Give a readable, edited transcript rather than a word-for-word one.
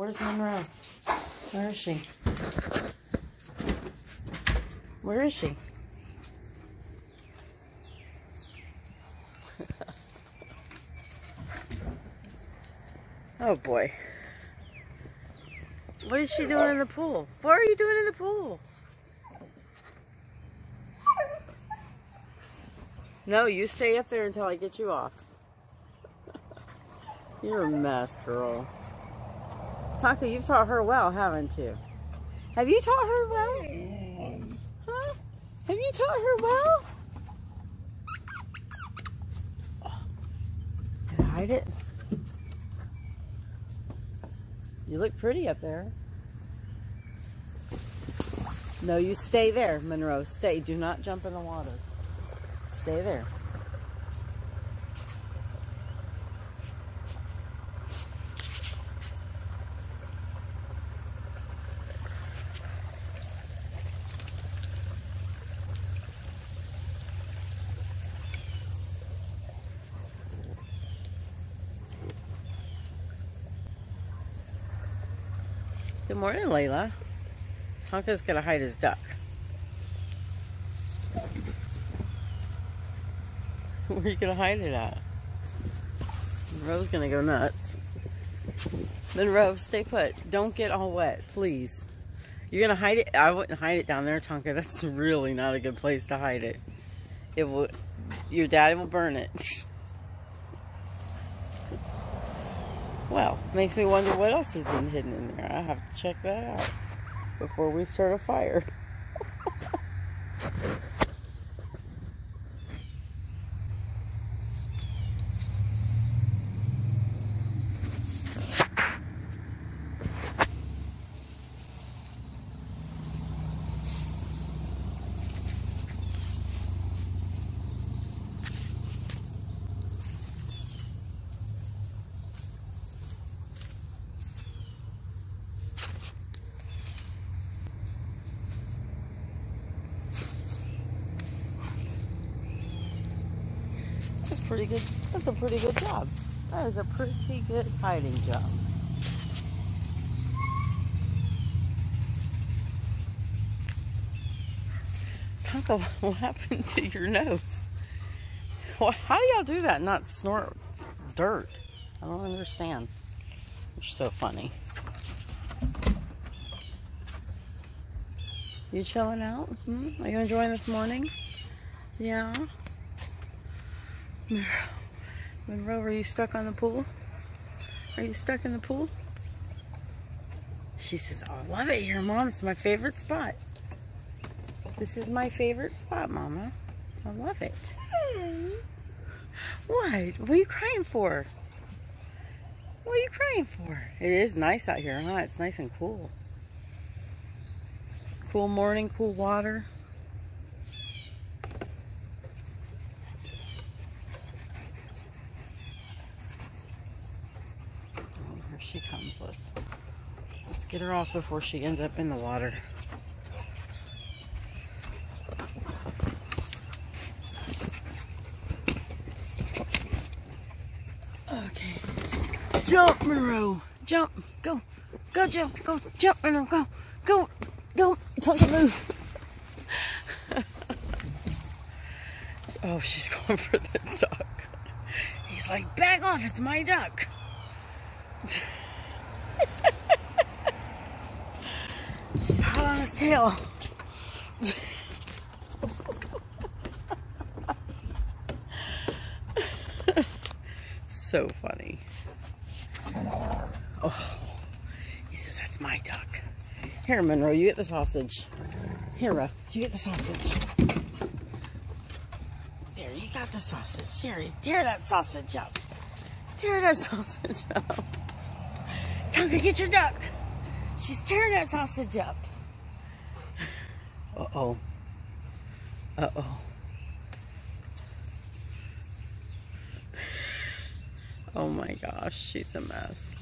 Where's Monroe? Where is she? Where is she? Oh boy. What is she doing in the pool? What are you doing in the pool? No, you stay up there until I get you off. You're a mess, girl. Tonka, you've taught her well, haven't you? Have you taught her well? Huh? Have you taught her well? Oh. Can I hide it? You look pretty up there. No, you stay there, Monroe. Stay. Do not jump in the water. Stay there. Good morning, Layla. Tonka's gonna hide his duck. Where are you gonna hide it at? Monroe's gonna go nuts. Monroe, stay put. Don't get all wet, please. You're gonna hide it. I wouldn't hide it down there, Tonka. That's really not a good place to hide it. It will. Your daddy will burn it. Well, makes me wonder what else has been hidden in there. I have to check that out before we start a fire. Pretty good. That's a pretty good job. That is a pretty good hiding job. Tonka, what happened to your nose? Well, how do y'all do that and not snort dirt? I don't understand. You're so funny. You chilling out? Are you enjoying this morning? Yeah. Monroe, are you stuck on the pool? Are you stuck in the pool? She says, oh, I love it here, Mom. It's my favorite spot. This is my favorite spot, Mama. I love it. Hey. What? What are you crying for? What are you crying for? It is nice out here, huh? It's nice and cool. Cool morning, cool water. She comes. Let's get her off before she ends up in the water. Okay. Jump, Monroe. Jump. Go. Go, jump. Go. Jump, Monroe. Go. Go. Go. Tonka, move. Oh, she's going for the duck. He's like, back off. It's my duck. She's hot on his tail. So funny. Oh, he says, that's my duck. Here, Monroe, you get the sausage. Here, Ruff, you get the sausage. There, you got the sausage. Sherry, tear that sausage up. Tear that sausage up. Tonka, get your duck. She's tearing that sausage up. Uh-oh. Uh-oh. Oh my gosh, she's a mess.